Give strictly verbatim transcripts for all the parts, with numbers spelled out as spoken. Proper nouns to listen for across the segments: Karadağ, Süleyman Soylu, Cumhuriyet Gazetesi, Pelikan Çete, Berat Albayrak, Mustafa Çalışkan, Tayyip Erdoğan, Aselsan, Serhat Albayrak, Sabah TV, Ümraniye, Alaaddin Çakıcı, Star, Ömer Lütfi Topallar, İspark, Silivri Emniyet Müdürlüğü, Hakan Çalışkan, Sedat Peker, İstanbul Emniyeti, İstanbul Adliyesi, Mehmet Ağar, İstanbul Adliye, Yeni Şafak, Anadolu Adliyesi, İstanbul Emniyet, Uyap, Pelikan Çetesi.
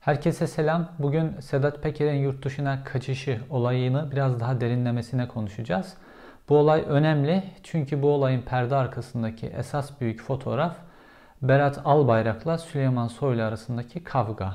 Herkese selam. Bugün Sedat Peker'in yurt dışına kaçışı olayını biraz daha derinlemesine konuşacağız. Bu olay önemli çünkü bu olayın perde arkasındaki esas büyük fotoğraf Berat Albayrak'la Süleyman Soylu arasındaki kavga.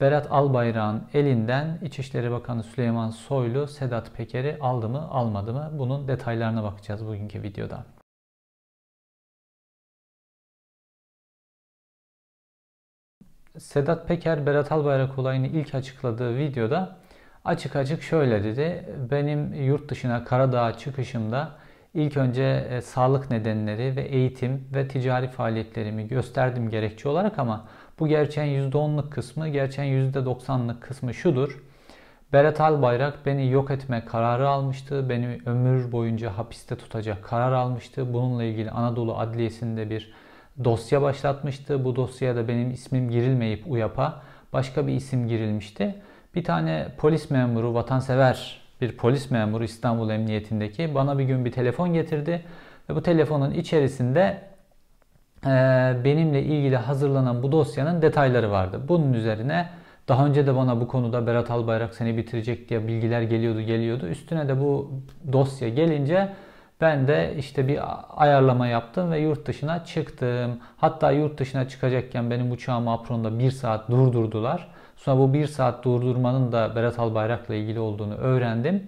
Berat Albayrak'ın elinden İçişleri Bakanı Süleyman Soylu Sedat Peker'i aldı mı almadı mı? Bunun detaylarına bakacağız bugünkü videoda. Sedat Peker Berat Albayrak olayını ilk açıkladığı videoda açık açık şöyle dedi. Benim yurt dışına Karadağ çıkışımda ilk önce e, sağlık nedenleri ve eğitim ve ticari faaliyetlerimi gösterdim gerekçe olarak ama bu gerçeğin yüzde onluk kısmı, gerçeğin yüzde doksanlık kısmı şudur. Berat Albayrak beni yok etme kararı almıştı. Beni ömür boyunca hapiste tutacak karar almıştı. Bununla ilgili Anadolu Adliyesi'nde bir dosya başlatmıştı. Bu dosyada benim ismim girilmeyip Uyap'a başka bir isim girilmişti. Bir tane polis memuru, vatansever bir polis memuru İstanbul Emniyeti'ndeki bana bir gün bir telefon getirdi. Ve bu telefonun içerisinde e, benimle ilgili hazırlanan bu dosyanın detayları vardı. Bunun üzerine daha önce de bana bu konuda Berat Albayrak seni bitirecek diye bilgiler geliyordu geliyordu. Üstüne de bu dosya gelince ben de işte bir ayarlama yaptım ve yurt dışına çıktım. Hatta yurt dışına çıkacakken benim uçağımı apronda bir saat durdurdular. Sonra bu bir saat durdurmanın da Berat Albayrak'la ilgili olduğunu öğrendim.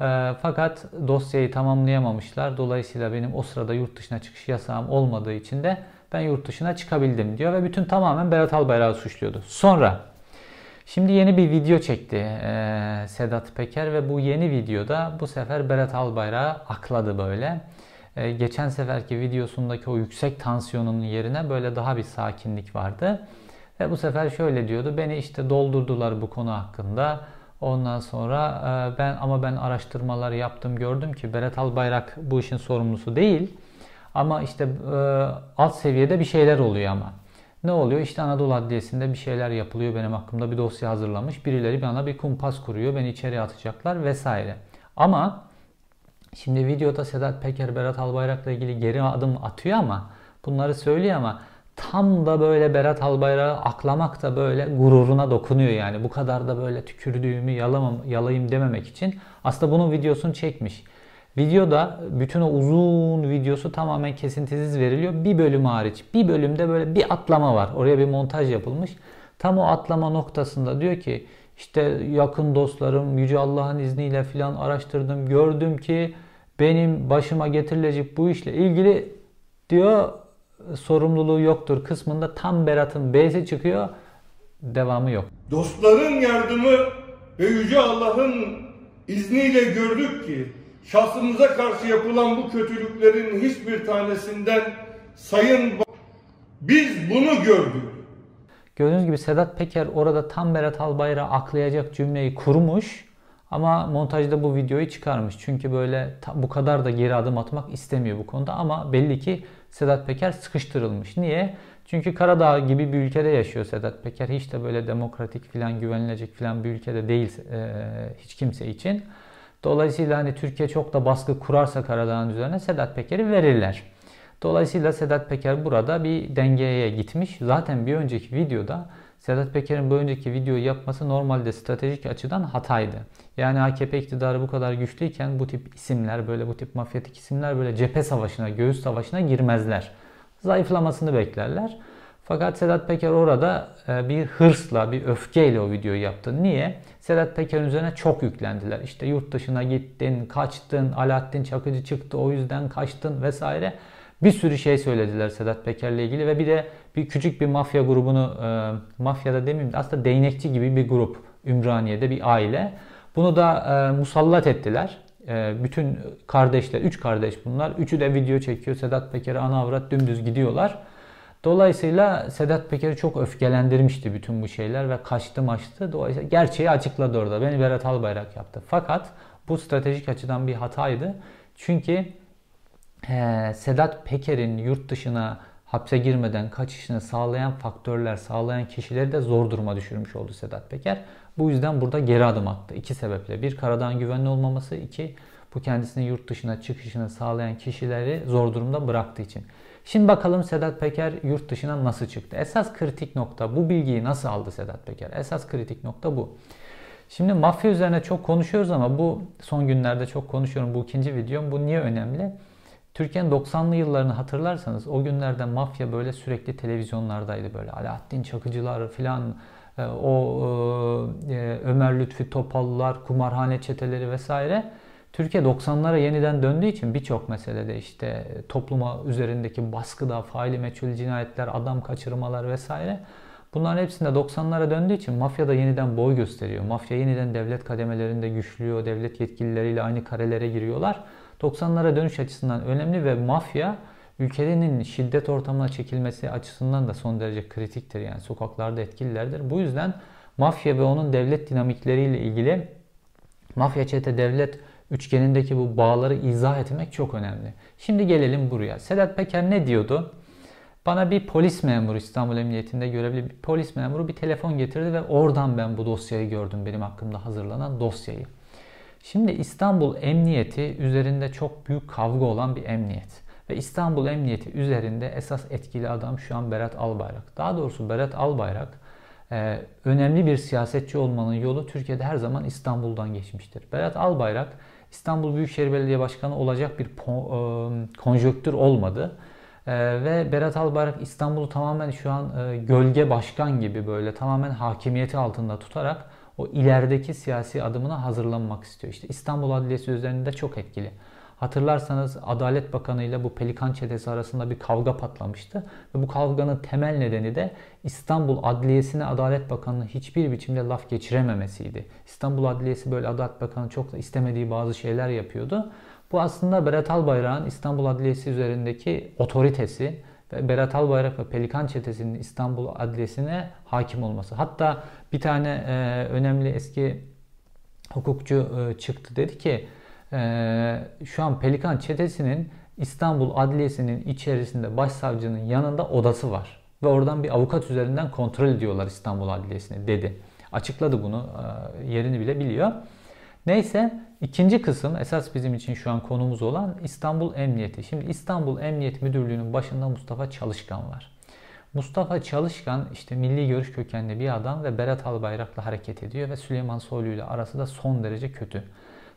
E, fakat dosyayı tamamlayamamışlar. Dolayısıyla benim o sırada yurt dışına çıkış yasağım olmadığı için de ben yurt dışına çıkabildim diyor. Ve bütün tamamen Berat Albayrak'ı suçluyordu. Sonra şimdi yeni bir video çekti e, Sedat Peker ve bu yeni videoda bu sefer Berat Albayrak'ı akladı böyle. E, geçen seferki videosundaki o yüksek tansiyonun yerine böyle daha bir sakinlik vardı. Ve bu sefer şöyle diyordu, beni işte doldurdular bu konu hakkında. Ondan sonra e, ben ama ben araştırmalar yaptım, gördüm ki Berat Albayrak bu işin sorumlusu değil. Ama işte e, alt seviyede bir şeyler oluyor ama. Ne oluyor? İşte Anadolu Adliyesi'nde bir şeyler yapılıyor. Benim hakkımda bir dosya hazırlamış. Birileri bana bir kumpas kuruyor. Beni içeri atacaklar vesaire. Ama şimdi videoda Sedat Peker Berat Albayrak'la ilgili geri adım atıyor ama bunları söylüyor ama tam da böyle Berat Albayrak'ı aklamak da böyle gururuna dokunuyor yani. Bu kadar da böyle tükürdüğümü yalamam, yalayayım dememek için aslında bunun videosunu çekmiş. Videoda bütün o uzun videosu tamamen kesintisiz veriliyor. Bir bölüm hariç. Bir bölümde böyle bir atlama var. Oraya bir montaj yapılmış. Tam o atlama noktasında diyor ki işte yakın dostlarım Yüce Allah'ın izniyle filan araştırdım. Gördüm ki benim başıma getirilecek bu işle ilgili diyor sorumluluğu yoktur kısmında tam Berat'ın B'si çıkıyor. Devamı yok. Dostların yardımı ve Yüce Allah'ın izniyle gördük ki şahsımıza karşı yapılan bu kötülüklerin hiçbir tanesinden sayın biz bunu gördük. Gördüğünüz gibi Sedat Peker orada tam Berat Albayrak'ı aklayacak cümleyi kurmuş ama montajda bu videoyu çıkarmış. Çünkü böyle bu kadar da geri adım atmak istemiyor bu konuda ama belli ki Sedat Peker sıkıştırılmış. Niye? Çünkü Karadağ gibi bir ülkede yaşıyor Sedat Peker. Hiç de böyle demokratik filan güvenilecek filan bir ülkede değil e, hiç kimse için. Dolayısıyla hani Türkiye çok da baskı kurarsa Karadağ'ın üzerine Sedat Peker'i verirler. Dolayısıyla Sedat Peker burada bir dengeye gitmiş. Zaten bir önceki videoda Sedat Peker'in bu önceki videoyu yapması normalde stratejik açıdan hataydı. Yani A K P iktidarı bu kadar güçlüyken bu tip isimler böyle bu tip mafyatik isimler böyle cephe savaşına, göğüs savaşına girmezler. Zayıflamasını beklerler. Fakat Sedat Peker orada bir hırsla, bir öfkeyle o videoyu yaptı. Niye? Sedat Peker'in üzerine çok yüklendiler. İşte yurt dışına gittin, kaçtın, Alaaddin Çakıcı çıktı o yüzden kaçtın vesaire. Bir sürü şey söylediler Sedat Peker'le ilgili ve bir de bir küçük bir mafya grubunu, e, mafyada demeyeyim de aslında değnekçi gibi bir grup Ümraniye'de bir aile. Bunu da e, musallat ettiler. E, bütün kardeşler, üç kardeş bunlar. Üçü de video çekiyor. Sedat Peker'e ana avrat dümdüz gidiyorlar. Dolayısıyla Sedat Peker'i çok öfkelendirmişti bütün bu şeyler ve kaçtı maçtı. Dolayısıyla gerçeği açıkladı orada. Beni Berat Albayrak yaptı. Fakat bu stratejik açıdan bir hataydı. Çünkü e, Sedat Peker'in yurt dışına hapse girmeden kaçışını sağlayan faktörler, sağlayan kişileri de zor duruma düşürmüş oldu Sedat Peker. Bu yüzden burada geri adım attı. İki sebeple. Bir, Karadağ'ın güvenli olmaması. İki, bu kendisini yurt dışına çıkışını sağlayan kişileri zor durumda bıraktığı için. Şimdi bakalım Sedat Peker yurt dışına nasıl çıktı? Esas kritik nokta bu, bilgiyi nasıl aldı Sedat Peker? Esas kritik nokta bu. Şimdi mafya üzerine çok konuşuyoruz ama bu son günlerde çok konuşuyorum. Bu ikinci videom. Bu niye önemli? Türkiye'nin doksanlı yıllarını hatırlarsanız o günlerde mafya böyle sürekli televizyonlardaydı. Böyle Alaaddin Çakıcılar filan, o e, Ömer Lütfi Topallar, kumarhane çeteleri vesaire. Türkiye doksanlara yeniden döndüğü için birçok meselede işte topluma üzerindeki baskıda, faili meçhul cinayetler, adam kaçırmalar vesaire. Bunların hepsinde doksanlara döndüğü için mafya da yeniden boy gösteriyor. Mafya yeniden devlet kademelerinde güçlüyor, devlet yetkilileriyle aynı karelere giriyorlar. doksanlara dönüş açısından önemli ve mafya ülkenin şiddet ortamına çekilmesi açısından da son derece kritiktir. Yani sokaklarda etkililerdir. Bu yüzden mafya ve onun devlet dinamikleriyle ilgili mafya çete devlet üçgenindeki bu bağları izah etmek çok önemli. Şimdi gelelim buraya. Sedat Peker ne diyordu? Bana bir polis memuru, İstanbul Emniyeti'nde görevli bir polis memuru bir telefon getirdi ve oradan ben bu dosyayı gördüm. Benim hakkımda hazırlanan dosyayı. Şimdi İstanbul Emniyeti üzerinde çok büyük kavga olan bir emniyet. Ve İstanbul Emniyeti üzerinde esas etkili adam şu an Berat Albayrak. Daha doğrusu Berat Albayrak e, önemli bir siyasetçi olmanın yolu Türkiye'de her zaman İstanbul'dan geçmiştir. Berat Albayrak İstanbul Büyükşehir Belediye Başkanı olacak bir konjonktür olmadı. E, ve Berat Albayrak İstanbul'u tamamen şu an e, gölge başkan gibi böyle tamamen hakimiyeti altında tutarak o ilerideki siyasi adımına hazırlanmak istiyor. İşte İstanbul Adliyesi üzerinde çok etkili. Hatırlarsanız Adalet Bakanı ile bu Pelikan Çetesi arasında bir kavga patlamıştı. Ve bu kavganın temel nedeni de İstanbul Adliyesi'ne Adalet Bakanı'nın hiçbir biçimde laf geçirememesiydi. İstanbul Adliyesi böyle Adalet Bakanı çok da istemediği bazı şeyler yapıyordu. Bu aslında Berat Albayrak'ın İstanbul Adliyesi üzerindeki otoritesi ve Berat Albayrak ve Pelikan Çetesi'nin İstanbul Adliyesi'ne hakim olması. Hatta bir tane e, önemli eski hukukçu e, çıktı, dedi ki Ee, şu an Pelikan Çetesi'nin İstanbul Adliyesi'nin içerisinde başsavcının yanında odası var. Ve oradan bir avukat üzerinden kontrol ediyorlar İstanbul Adliyesi'ni, dedi. Açıkladı bunu, ee, yerini bile biliyor. Neyse, ikinci kısım esas bizim için şu an konumuz olan İstanbul Emniyeti. Şimdi İstanbul Emniyet Müdürlüğü'nün başında Mustafa Çalışkan var. Mustafa Çalışkan işte milli görüş kökenli bir adam ve Berat Albayrak'la hareket ediyor ve Süleyman Soylu ile arası da son derece kötü.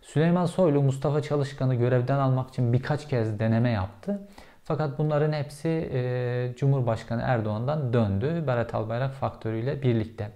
Süleyman Soylu Mustafa Çalışkan'ı görevden almak için birkaç kez deneme yaptı. Fakat bunların hepsi e, Cumhurbaşkanı Erdoğan'dan döndü. Berat Albayrak faktörüyle birlikte.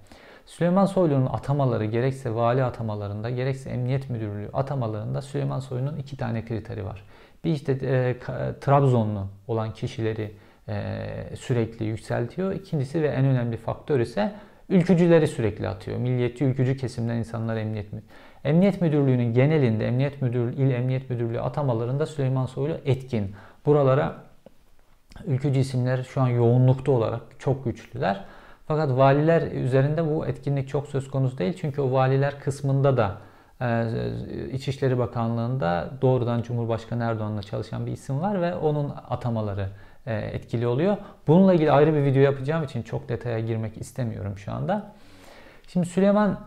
Süleyman Soylu'nun atamaları gerekse vali atamalarında gerekse emniyet müdürlüğü atamalarında Süleyman Soylu'nun iki tane kriteri var. Bir işte e, Trabzonlu olan kişileri e, sürekli yükseltiyor. İkincisi ve en önemli faktör ise ülkücüleri sürekli atıyor. Milliyetçi ülkücü kesimden insanlar emniyet mi? Emniyet Müdürlüğü'nün genelinde Emniyet Müdürlüğü, İl Emniyet Müdürlüğü atamalarında Süleyman Soylu etkin. Buralara ülkücü isimler şu an yoğunlukta olarak çok güçlüler. Fakat valiler üzerinde bu etkinlik çok söz konusu değil. Çünkü o valiler kısmında da e, İçişleri Bakanlığı'nda doğrudan Cumhurbaşkanı Erdoğan'la çalışan bir isim var ve onun atamaları e, etkili oluyor. Bununla ilgili ayrı bir video yapacağım için çok detaya girmek istemiyorum şu anda. Şimdi Süleyman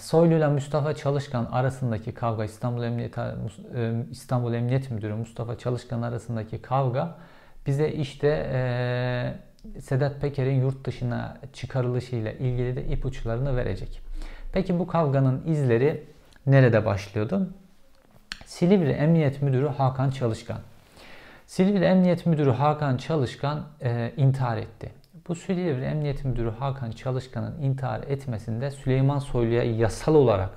Soylu ile Mustafa Çalışkan arasındaki kavga, İstanbul Emniyet, İstanbul Emniyet Müdürü Mustafa Çalışkan arasındaki kavga bize işte e, Sedat Peker'in yurt dışına çıkarılışıyla ilgili de ipuçlarını verecek. Peki bu kavganın izleri nerede başlıyordu? Silivri Emniyet Müdürü Hakan Çalışkan. Silivri Emniyet Müdürü Hakan Çalışkan e, intihar etti. Bu Silivri Emniyet Müdürü Hakan Çalışkan'ın intihar etmesinde Süleyman Soylu'ya yasal olarak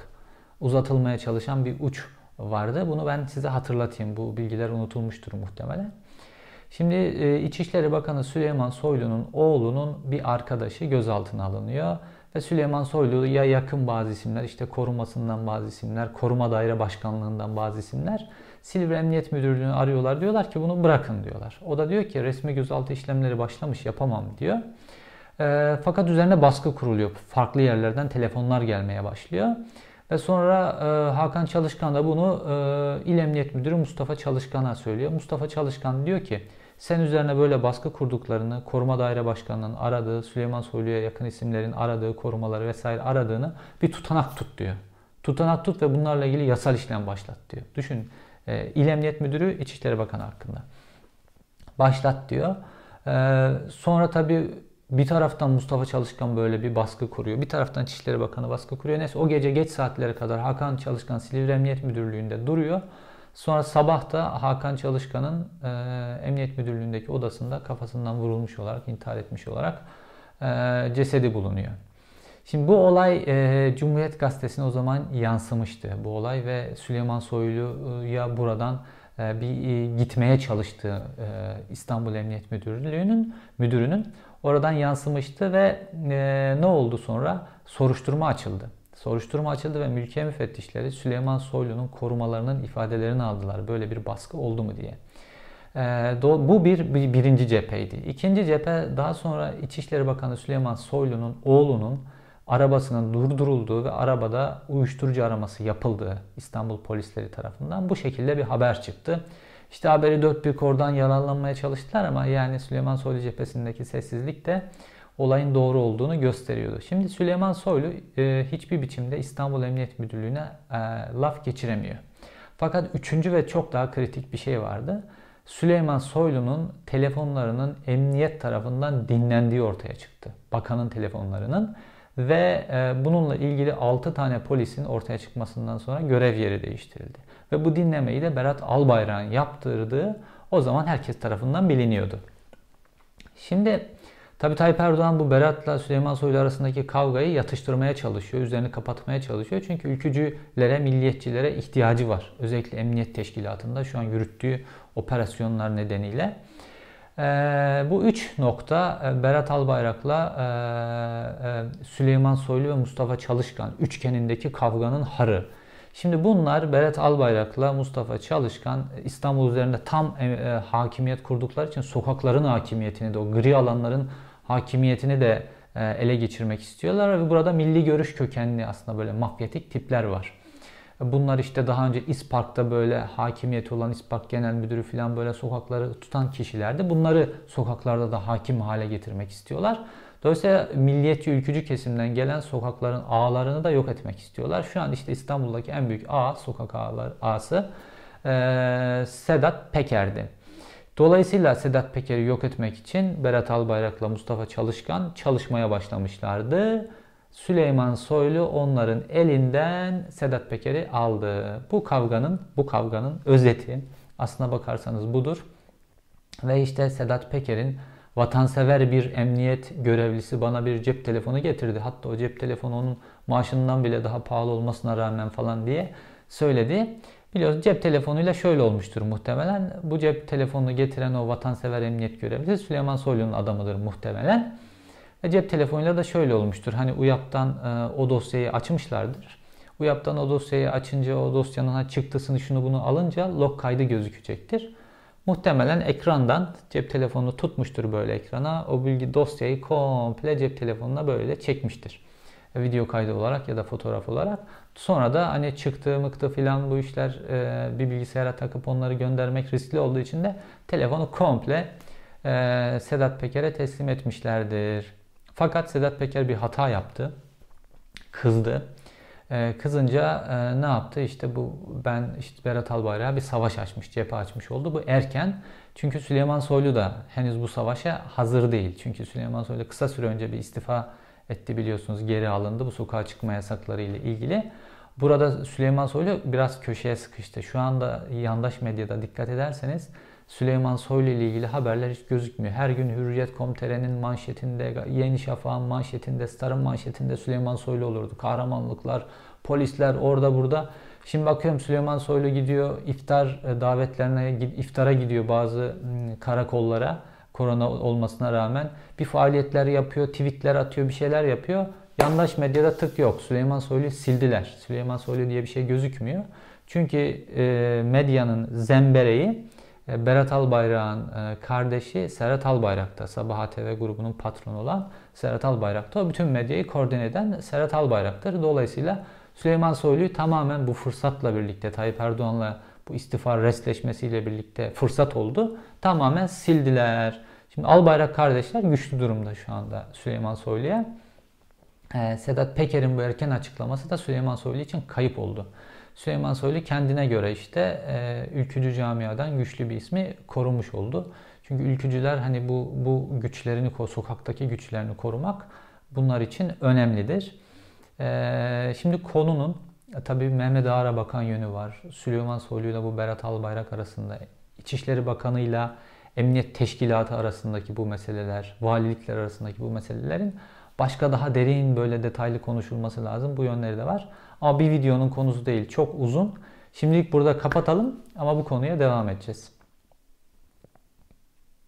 uzatılmaya çalışan bir uç vardı. Bunu ben size hatırlatayım. Bu bilgiler unutulmuştur muhtemelen. Şimdi İçişleri Bakanı Süleyman Soylu'nun oğlunun bir arkadaşı gözaltına alınıyor. Ve Süleyman Soylu'ya yakın bazı isimler, işte korumasından bazı isimler, koruma daire başkanlığından bazı isimler Silivri Emniyet Müdürlüğü'nü arıyorlar. Diyorlar ki bunu bırakın diyorlar. O da diyor ki resmi gözaltı işlemleri başlamış, yapamam diyor. E, fakat üzerine baskı kuruluyor. Farklı yerlerden telefonlar gelmeye başlıyor. Ve sonra e, Hakan Çalışkan da bunu e, İl Emniyet Müdürü Mustafa Çalışkan'a söylüyor. Mustafa Çalışkan diyor ki sen üzerine böyle baskı kurduklarını, koruma daire başkanının aradığı, Süleyman Soylu'ya yakın isimlerin aradığı, korumaları vesaire aradığını bir tutanak tut diyor. Tutanak tut ve bunlarla ilgili yasal işlem başlat diyor. Düşün, İl Emniyet Müdürü İçişleri Bakanı hakkında. başlat diyor. Ee, sonra tabii bir taraftan Mustafa Çalışkan böyle bir baskı kuruyor. Bir taraftan İçişleri Bakanı baskı kuruyor. Neyse o gece geç saatlere kadar Hakan Çalışkan Silivri Emniyet Müdürlüğü'nde duruyor. Sonra sabah da Hakan Çalışkan'ın e, Emniyet Müdürlüğü'ndeki odasında kafasından vurulmuş olarak, intihar etmiş olarak e, cesedi bulunuyor. Şimdi bu olay e, Cumhuriyet Gazetesi'ne o zaman yansımıştı bu olay ve Süleyman Soylu'ya buradan e, bir gitmeye çalıştığı e, İstanbul Emniyet Müdürlüğü'nün müdürünün oradan yansımıştı ve e, ne oldu sonra? Soruşturma açıldı. Soruşturma açıldı ve mülkiye müfettişleri Süleyman Soylu'nun korumalarının ifadelerini aldılar. Böyle bir baskı oldu mu diye. Bu bir, bir birinci cepheydi. İkinci cephe daha sonra İçişleri Bakanı Süleyman Soylu'nun oğlunun arabasının durdurulduğu ve arabada uyuşturucu araması yapıldığı İstanbul polisleri tarafından bu şekilde bir haber çıktı. İşte haberi dört bir kordan yararlanmaya çalıştılar ama yani Süleyman Soylu cephesindeki sessizlik de olayın doğru olduğunu gösteriyordu. Şimdi Süleyman Soylu e, hiçbir biçimde İstanbul Emniyet Müdürlüğü'ne e, laf geçiremiyor. Fakat üçüncü ve çok daha kritik bir şey vardı. Süleyman Soylu'nun telefonlarının emniyet tarafından dinlendiği ortaya çıktı. Bakanın telefonlarının ve e, bununla ilgili altı tane polisin ortaya çıkmasından sonra görev yeri değiştirildi. Ve bu dinlemeyi de Berat Albayrak'ın yaptırdığı o zaman herkes tarafından biliniyordu. Şimdi tabii Tayyip Erdoğan bu Berat'la Süleyman Soylu arasındaki kavgayı yatıştırmaya çalışıyor, üzerini kapatmaya çalışıyor. Çünkü ülkücülere, milliyetçilere ihtiyacı var. Özellikle Emniyet Teşkilatı'nda şu an yürüttüğü operasyonlar nedeniyle. Ee, bu üç nokta Berat Albayrak'la e, Süleyman Soylu ve Mustafa Çalışkan üçgenindeki kavganın harı. Şimdi bunlar Berat Albayrak'la Mustafa Çalışkan İstanbul üzerinde tam e, hakimiyet kurdukları için sokakların hakimiyetini de o gri alanların hakimiyetini de e, ele geçirmek istiyorlar ve burada milli görüş kökenli aslında böyle mafyatik tipler var. Bunlar işte daha önce İspark'ta böyle hakimiyeti olan İspark Genel Müdürü falan böyle sokakları tutan kişilerdi. Bunları sokaklarda da hakim hale getirmek istiyorlar. Dolayısıyla milliyetçi, ülkücü kesimden gelen sokakların ağlarını da yok etmek istiyorlar. Şu an işte İstanbul'daki en büyük ağ, sokak ağlar, ağası ee, Sedat Peker'di. Dolayısıyla Sedat Peker'i yok etmek için Berat Albayrak'la Mustafa Çalışkan çalışmaya başlamışlardı. Süleyman Soylu onların elinden Sedat Peker'i aldı. Bu kavganın, bu kavganın özeti aslına bakarsanız budur. Ve işte Sedat Peker'in vatansever bir emniyet görevlisi bana bir cep telefonu getirdi. Hatta o cep telefonu onun maaşından bile daha pahalı olmasına rağmen falan diye söyledi. Biliyorsunuz cep telefonuyla şöyle olmuştur muhtemelen. Bu cep telefonunu getiren o vatansever emniyet görevlisi Süleyman Soylu'nun adamıdır muhtemelen. E, cep telefonuyla da şöyle olmuştur. Hani Uyap'tan e, o dosyayı açmışlardır. Uyap'tan o dosyayı açınca o dosyanın çıktısını şunu bunu alınca log kaydı gözükecektir. Muhtemelen ekrandan cep telefonu tutmuştur böyle ekrana. O bilgi dosyayı komple cep telefonuna böyle çekmiştir. Video kaydı olarak ya da fotoğraf olarak. Sonra da hani çıktı mıktı filan bu işler e, bir bilgisayara takıp onları göndermek riskli olduğu için de telefonu komple e, Sedat Peker'e teslim etmişlerdir. Fakat Sedat Peker bir hata yaptı. Kızdı. Kızınca e, ne yaptı? İşte bu ben işte Berat Albayrak'a bir savaş açmış, cephe açmış oldu. Bu erken. Çünkü Süleyman Soylu da henüz bu savaşa hazır değil. Çünkü Süleyman Soylu kısa süre önce bir istifa etti biliyorsunuz. Geri alındı bu sokağa çıkma yasakları ile ilgili. Burada Süleyman Soylu biraz köşeye sıkıştı. Şu anda yandaş medyada dikkat ederseniz Süleyman Soylu ile ilgili haberler hiç gözükmüyor. Her gün Hürriyet nokta com nokta t r'nin manşetinde, Yeni Şafak'ın manşetinde, Star'ın manşetinde Süleyman Soylu olurdu. Kahramanlıklar, polisler orada burada. Şimdi bakıyorum Süleyman Soylu gidiyor iftar davetlerine, iftara gidiyor bazı karakollara korona olmasına rağmen. Bir faaliyetler yapıyor, tweetler atıyor, bir şeyler yapıyor. Yandaş medyada tık yok. Süleyman Soylu'yu sildiler. Süleyman Soylu diye bir şey gözükmüyor. Çünkü medyanın zembereği Berat Albayrak'ın kardeşi Serhat Albayrak'ta, Sabah T V grubunun patronu olan Serhat Albayrak'ta. O bütün medyayı koordine eden Serhat Albayrak'tır. Dolayısıyla Süleyman Soylu'yu tamamen bu fırsatla birlikte, Tayyip Erdoğan'la bu istifa restleşmesiyle birlikte fırsat oldu. Tamamen sildiler. Şimdi Albayrak kardeşler güçlü durumda şu anda Süleyman Soylu'ya. Ee, Sedat Peker'in bu erken açıklaması da Süleyman Soylu için kayıp oldu. Süleyman Soylu kendine göre işte e, ülkücü camiadan güçlü bir ismi korumuş oldu. Çünkü ülkücüler hani bu bu güçlerini, sokaktaki güçlerini korumak bunlar için önemlidir. Ee, şimdi konunun tabii Mehmet Ağar'a bakan yönü var. Süleyman Soylu ile bu Berat Albayrak arasında, İçişleri Bakanı ile Emniyet Teşkilatı arasındaki bu meseleler, valilikler arasındaki bu meselelerin başka daha derin, böyle detaylı konuşulması lazım. Bu yönleri de var. Ama bir videonun konusu değil. Çok uzun. Şimdilik burada kapatalım ama bu konuya devam edeceğiz.